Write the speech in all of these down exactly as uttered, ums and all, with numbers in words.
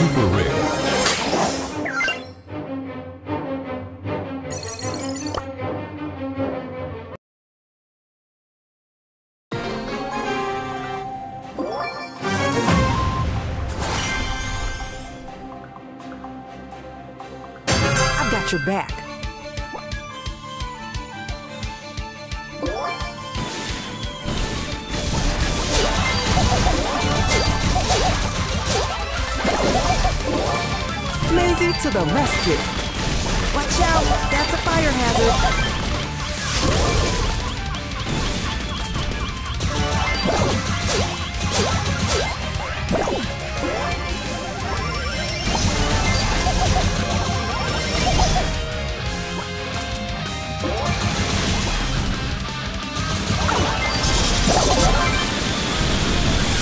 Super Rare. I've got your back. Maisie to the rescue! Watch out! That's a fire hazard!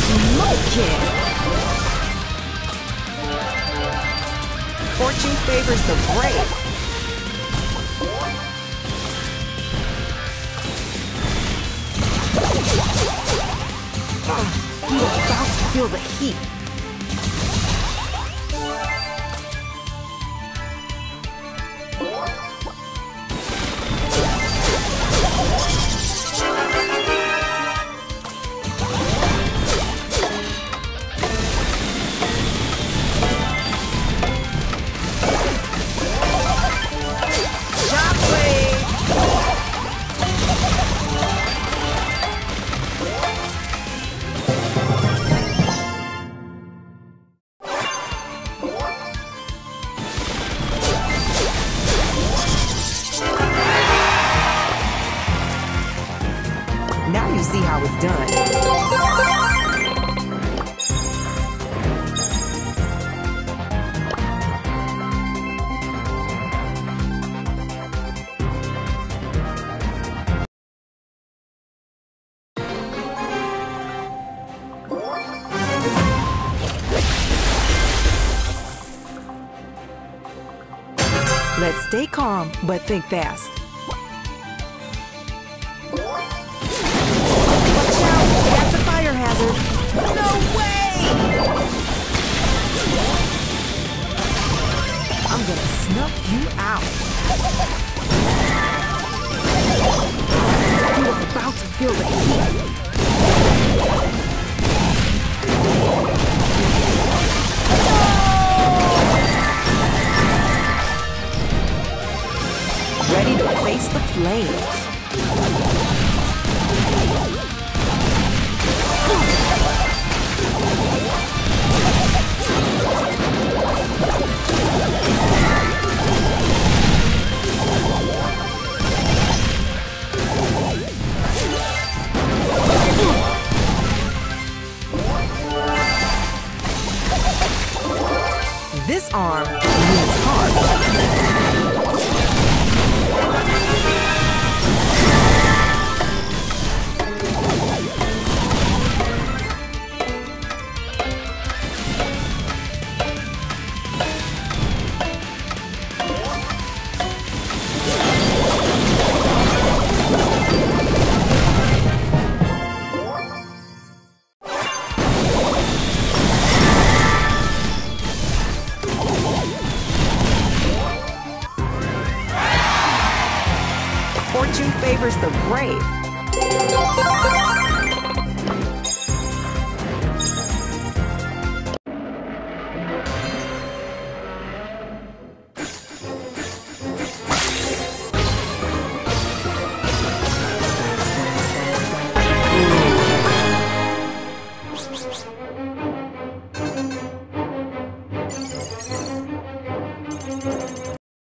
Smoke it! Fortune favors the brave. Ah, you are about to feel the heat. Let's stay calm, but think fast. Watch out! That's a fire hazard! No way! I'm gonna snuff you out. You are about to feel the heat. No! Ready to face the flames. This arm is hard. Favors the brave.